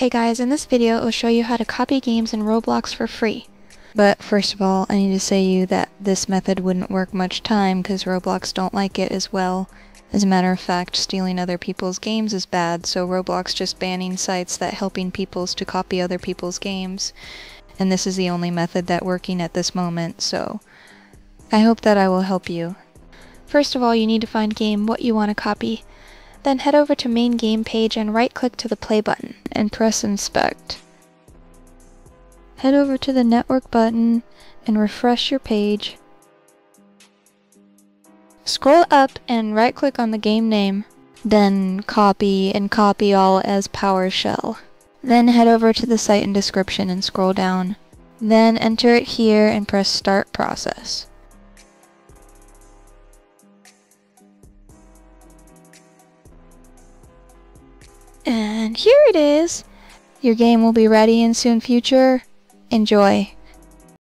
Hey guys, in this video I'll show you how to copy games in Roblox for free. But first of all, I need to say you that this method wouldn't work much time because Roblox don't like it as well. As a matter of fact, stealing other people's games is bad, so Roblox just banning sites that helping peoples to copy other people's games. And this is the only method that working at this moment, so I hope that I will help you. First of all, you need to find game what you want to copy. Then head over to main game page and right-click to the play button and press inspect. Head over to the network button and refresh your page. Scroll up and right-click on the game name. Then copy and copy all as PowerShell. Then head over to the site and description and scroll down. Then enter it here and press start process. And here it is! Your game will be ready in soon future. Enjoy!